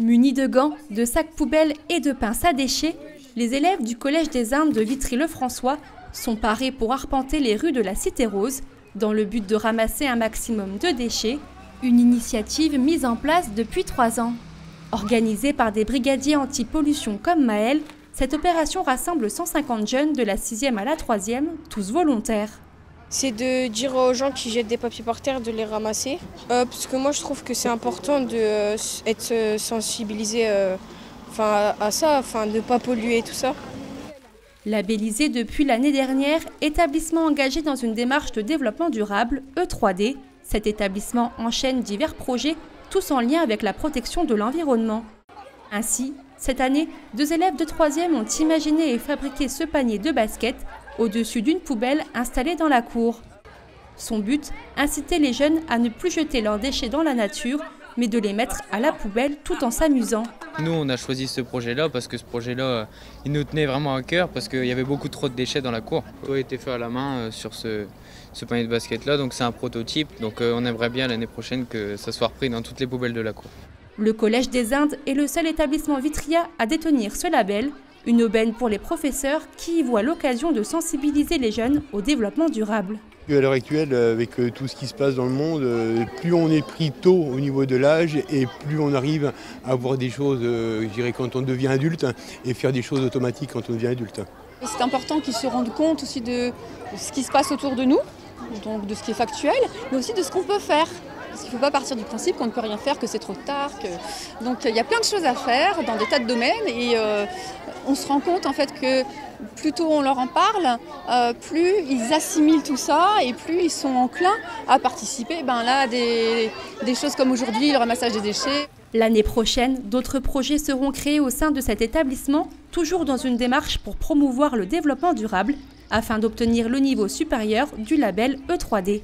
Munis de gants, de sacs poubelles et de pinces à déchets, les élèves du Collège des Indes de Vitry-le-François sont parés pour arpenter les rues de la Cité Rose dans le but de ramasser un maximum de déchets, une initiative mise en place depuis 3 ans. Organisée par des brigadiers anti-pollution comme Maël, cette opération rassemble 150 jeunes de la 6e à la 3e, tous volontaires. C'est de dire aux gens qui jettent des papiers par terre de les ramasser. Parce que moi je trouve que c'est important d'être sensibilisé à ça, afin de ne pas polluer tout ça. Labellisé depuis l'année dernière, établissement engagé dans une démarche de développement durable, E3D, cet établissement enchaîne divers projets, tous en lien avec la protection de l'environnement. Ainsi, cette année, 2 élèves de 3e ont imaginé et fabriqué ce panier de baskets au-dessus d'une poubelle installée dans la cour. Son but, inciter les jeunes à ne plus jeter leurs déchets dans la nature, mais de les mettre à la poubelle tout en s'amusant. Nous, on a choisi ce projet-là parce que ce projet-là, il nous tenait vraiment à cœur parce qu'il y avait beaucoup trop de déchets dans la cour. Tout a été fait à la main sur ce panier de basket-là, donc c'est un prototype. Donc on aimerait bien l'année prochaine que ça soit repris dans toutes les poubelles de la cour. Le Collège des Indes est le seul établissement vitrien à détenir ce label, une aubaine pour les professeurs qui y voient l'occasion de sensibiliser les jeunes au développement durable. À l'heure actuelle, avec tout ce qui se passe dans le monde, plus on est pris tôt au niveau de l'âge et plus on arrive à voir des choses, je dirais, quand on devient adulte et faire des choses automatiques quand on devient adulte. C'est important qu'ils se rendent compte aussi de ce qui se passe autour de nous, donc de ce qui est factuel, mais aussi de ce qu'on peut faire. Parce qu'il ne faut pas partir du principe qu'on ne peut rien faire, que c'est trop tard. Donc il y a plein de choses à faire dans des tas de domaines et on se rend compte en fait que plus tôt on leur en parle, plus ils assimilent tout ça et plus ils sont enclins à participer à des choses comme aujourd'hui, le ramassage des déchets. L'année prochaine, d'autres projets seront créés au sein de cet établissement, toujours dans une démarche pour promouvoir le développement durable afin d'obtenir le niveau supérieur du label E3D.